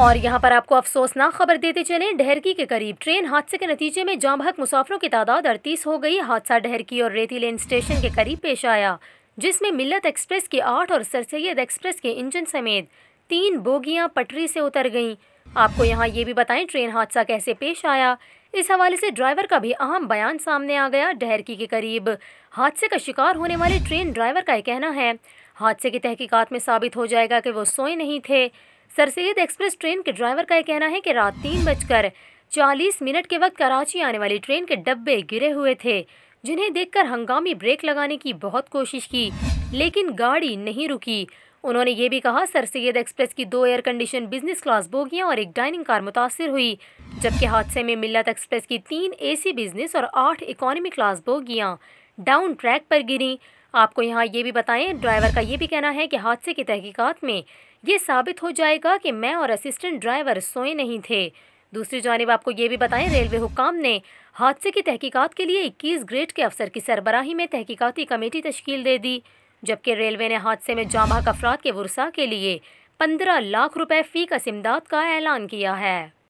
और यहाँ पर आपको अफसोसनाक खबर देते चलें, डहरकी के करीब ट्रेन हादसे के नतीजे में जाम बहक मुसाफिरों की तादाद 38 हो गई। हादसा डहरकी और रेती लेन स्टेशन के करीब पेश आया, जिसमें मिल्लत एक्सप्रेस के 8 और सर सैयद एक्सप्रेस के इंजन समेत 3 बोगियाँ पटरी से उतर गईं। आपको यहाँ ये भी बताएं ट्रेन हादसा कैसे पेश आया, इस हवाले से ड्राइवर का भी अहम बयान सामने आ गया। डहरकी के करीब हादसे का शिकार होने वाले ट्रेन ड्राइवर का यह कहना है, हादसे की तहकीकात में साबित हो जाएगा कि वो सोए नहीं थे। सर सैयद एक्सप्रेस ट्रेन के ड्राइवर का यह कहना है कि रात 3:40 के वक्त कराची आने वाली ट्रेन के डब्बे गिरे हुए थे, जिन्हें देखकर हंगामी ब्रेक लगाने की बहुत कोशिश की, लेकिन गाड़ी नहीं रुकी। उन्होंने ये भी कहा, सर सैयद एक्सप्रेस की 2 एयर कंडीशन बिजनेस क्लास बोगियां और एक डाइनिंग कार मुतासर हुई, जबकि हादसे में मिल्लत एक्सप्रेस की 3 AC बिजनेस और 8 इकोनॉमी क्लास बोगियां डाउन ट्रैक पर गिरी। आपको यहाँ ये भी बताएं, ड्राइवर का ये भी कहना है कि हादसे की तहकीकात में ये साबित हो जाएगा कि मैं और असिस्टेंट ड्राइवर सोए नहीं थे। दूसरी जानिब आपको ये भी बताएं, रेलवे हुकाम ने हादसे की तहकीकात के लिए 21 ग्रेड के अफसर की सरबराही में तहकीकाती कमेटी तश्कील दे दी, जबकि रेलवे ने हादसे में जाम बहक अफराद के वर्सा के लिए 15 लाख रुपए फी का इमदाद का ऐलान किया है।